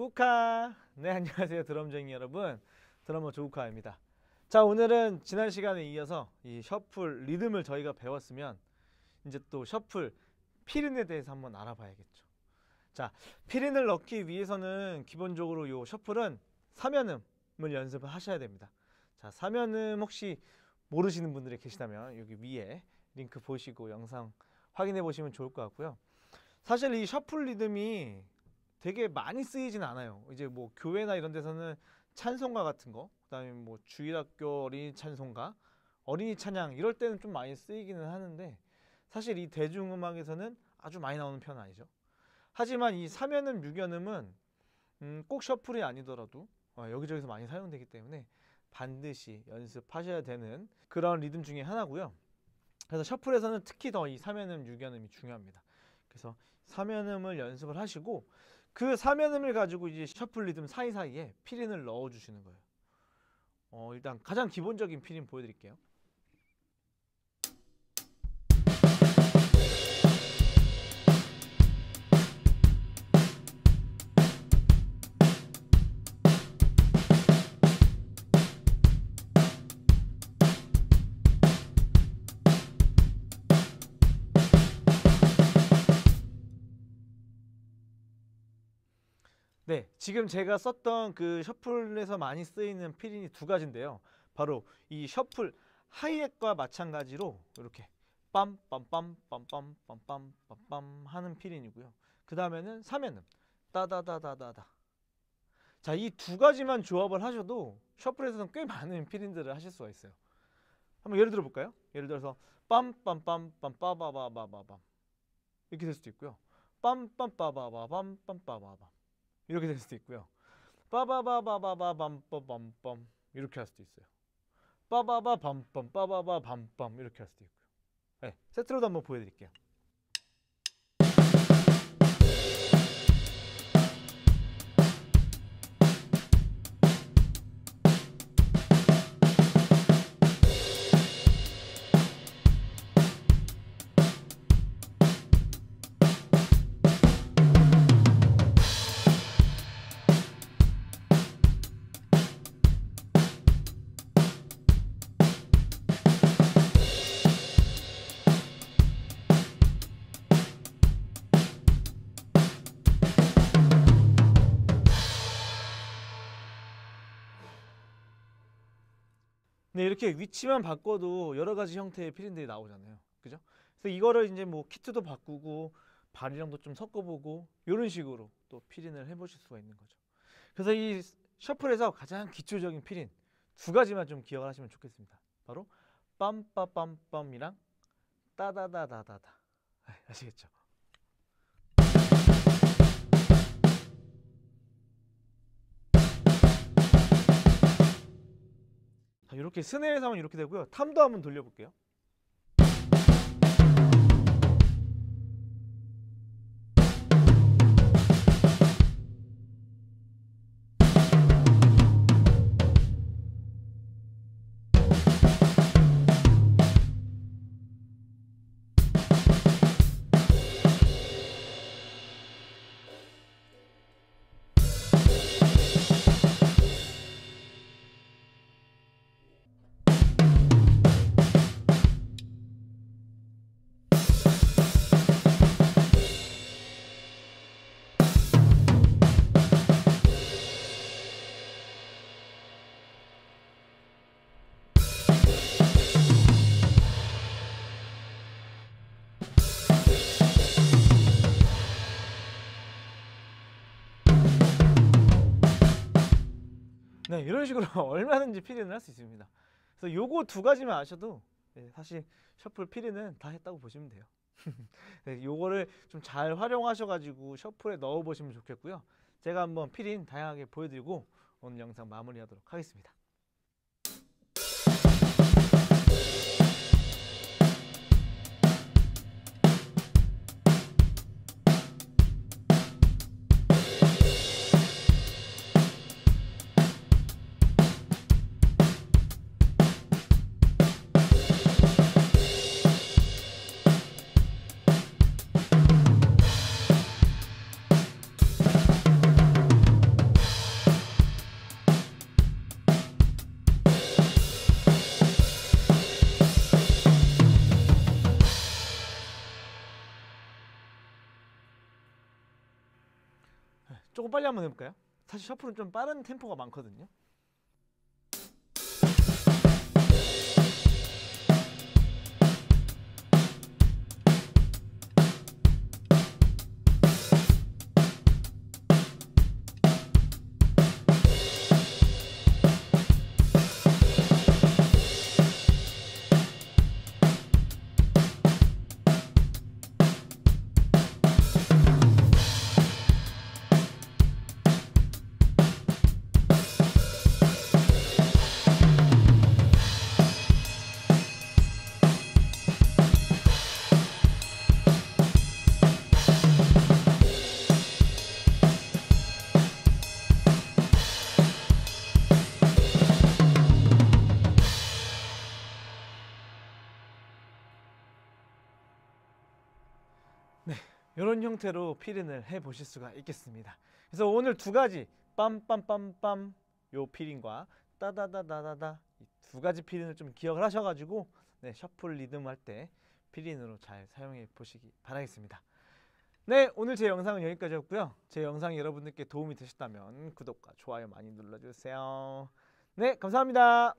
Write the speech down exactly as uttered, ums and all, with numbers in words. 조국화! 네, 안녕하세요. 드럼쟁이 여러분. 드러머 조국화입니다. 자, 오늘은 지난 시간에 이어서 이 셔플 리듬을 저희가 배웠으면 이제 또 셔플 피린에 대해서 한번 알아봐야겠죠. 자, 피린을 넣기 위해서는 기본적으로 이 셔플은 삼 연음을 연습을 하셔야 됩니다. 자, 삼 연음 혹시 모르시는 분들이 계시다면 여기 위에 링크 보시고 영상 확인해 보시면 좋을 것 같고요. 사실 이 셔플 리듬이 되게 많이 쓰이진 않아요. 이제 뭐 교회나 이런 데서는 찬송가 같은 거, 그다음에 뭐 주일학교 어린이 찬송가, 어린이 찬양 이럴 때는 좀 많이 쓰이기는 하는데 사실 이 대중음악에서는 아주 많이 나오는 편은 아니죠. 하지만 이 삼 연음, 육 연음은 음 꼭 셔플이 아니더라도 여기저기서 많이 사용되기 때문에 반드시 연습하셔야 되는 그런 리듬 중에 하나고요. 그래서 셔플에서는 특히 더 이 삼 연음, 육 연음이 중요합니다. 그래서 삼 연음을 연습을 하시고 그 삼 연음을 가지고 이제 셔플 리듬 사이사이에 피린을 넣어주시는 거예요. 어, 일단 가장 기본적인 피린 보여드릴게요. 네, 지금 제가 썼던 그 셔플에서 많이 쓰이는 피린이 두 가지인데요. 바로 이 셔플 하이햇과 마찬가지로 이렇게 빰빰빰빰빰빰빰빰빰 하는 피린이고요. 그 다음에는 삼 연음 따다다다다다. 자, 이 두 가지만 조합을 하셔도 셔플에서는 꽤 많은 피린들을 하실 수가 있어요. 한번 예를 들어 볼까요? 예를 들어서 빰빰빰빰빠바바바바밤 이렇게 될 수도 있고요. 빰빰빠바바밤빰빠바밤 이렇게 될 수도 있고요. 빠바바바바밤빰빰빰 이렇게 할 수도 있어요. 빠바바밤빰 빠바바밤빰 이렇게 할 수도 있고요. 네, 세트로도 한번 보여드릴게요. 네, 이렇게 위치만 바꿔도 여러 가지 형태의 피린들이 나오잖아요. 그죠? 그래서 이거를 이제 뭐 키트도 바꾸고 발이랑도 좀 섞어보고 이런 식으로 또 피린을 해보실 수가 있는 거죠. 그래서 이 셔플에서 가장 기초적인 피린 두 가지만 좀 기억을 하시면 좋겠습니다. 바로 빰빠빰빰이랑 따다다다다다. 아시겠죠? 이렇게 스네어에서 하면 이렇게 되고요. 탐도 한번 돌려볼게요. 네, 이런 식으로 얼마든지 피린을 할 수 있습니다. 그래서 요거 두 가지만 아셔도 사실 셔플 피린은 다 했다고 보시면 돼요. 네, 요거를 좀 잘 활용하셔가지고 셔플에 넣어보시면 좋겠고요. 제가 한번 피린 다양하게 보여드리고 오늘 영상 마무리하도록 하겠습니다. 조금 빨리 한번 해볼까요? 사실 셔플은 좀 빠른 템포가 많거든요. 이런 형태로 피린을 해 보실 수가 있겠습니다. 그래서 오늘 두 가지 빰빰빰빰 요 피린과 따다다다다다 두 가지 피린을 좀 기억을 하셔가지고 네, 셔플 리듬 할 때 피린으로 잘 사용해 보시기 바라겠습니다. 네, 오늘 제 영상은 여기까지였고요. 제 영상이 여러분들께 도움이 되셨다면 구독과 좋아요 많이 눌러주세요. 네, 감사합니다.